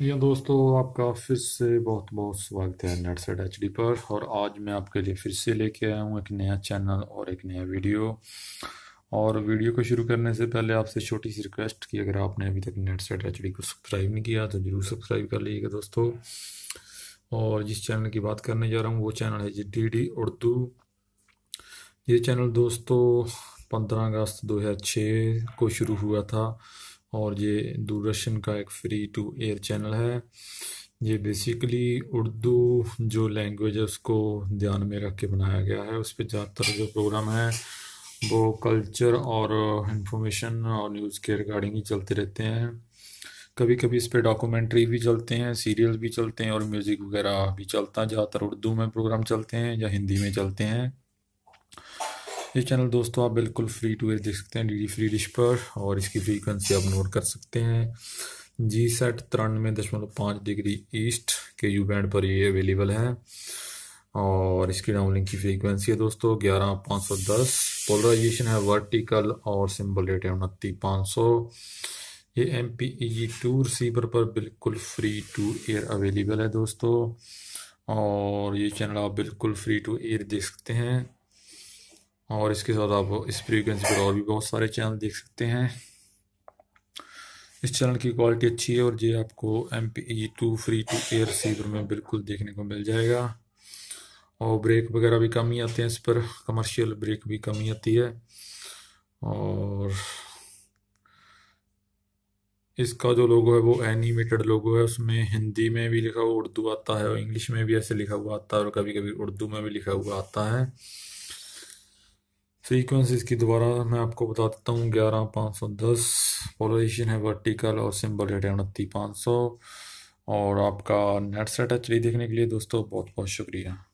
जी हाँ दोस्तों, आपका फिर से बहुत बहुत स्वागत है नेटसेट एचडी पर। और आज मैं आपके लिए फिर से लेके आया हूँ एक नया चैनल और एक नया वीडियो। और वीडियो को शुरू करने से पहले आपसे छोटी सी रिक्वेस्ट कि अगर आपने अभी तक नेटसेट एचडी को सब्सक्राइब नहीं किया तो ज़रूर सब्सक्राइब कर लीजिएगा दोस्तों। और जिस चैनल की बात करने जा रहा हूँ वो चैनल है जी DD उर्दू। ये चैनल दोस्तों 15 अगस्त 2006 को शुरू हुआ था और ये दूरदर्शन का एक फ्री टू एयर चैनल है। ये बेसिकली उर्दू जो लैंग्वेज है उसको ध्यान में रख के बनाया गया है। उस पर ज़्यादातर जो प्रोग्राम है वो कल्चर और इंफॉर्मेशन और न्यूज़ के रिगार्डिंग ही चलते रहते हैं। कभी कभी इस पर डॉक्यूमेंट्री भी चलते हैं, सीरियल भी चलते हैं और म्यूज़िक वगैरह भी चलता है। ज़्यादातर उर्दू में प्रोग्राम चलते हैं या हिंदी में चलते हैं। ये चैनल दोस्तों आप बिल्कुल फ्री टू एयर देख सकते हैं DD फ्री डिश पर। और इसकी फ्रीक्वेंसी आप नोट कर सकते हैं। GSAT 93.5 डिग्री ईस्ट के यू बैंड पर ये अवेलेबल है। और इसकी डाउनलिंक की फ्रीक्वेंसी है दोस्तों 11,510। पोलराइजेशन है वर्टिकल और सिंबल रेट है 29,500। ये MPEG 2 रिसीवर पर बिल्कुल फ्री टू एयर अवेलेबल है दोस्तों। और ये चैनल आप बिल्कुल फ्री टू एयर देख सकते हैं। और इसके साथ आप इस फ्रीक्वेंसी पर और भी बहुत सारे चैनल देख सकते हैं। इस चैनल की क्वालिटी अच्छी है और ये आपको MPEG 2 free to air receiver में बिल्कुल देखने को मिल जाएगा। और ब्रेक वगैरह भी कम ही आते हैं इस पर, कमर्शियल ब्रेक भी कम ही आती है। और इसका जो लोगो है वो एनिमेटेड लोगो है। उसमें हिंदी में भी लिखा हुआ उर्दू आता है और इंग्लिश में भी ऐसे लिखा हुआ आता है और कभी कभी उर्दू में भी लिखा हुआ आता है। फ्रीक्वेंसी इसकी दोबारा मैं आपको बता देता हूँ 11,510। पोलराइजेशन है वर्टिकल और सिंबल रेट है 29,500। और आपका नेटसेट एचडी देखने के लिए दोस्तों बहुत बहुत शुक्रिया।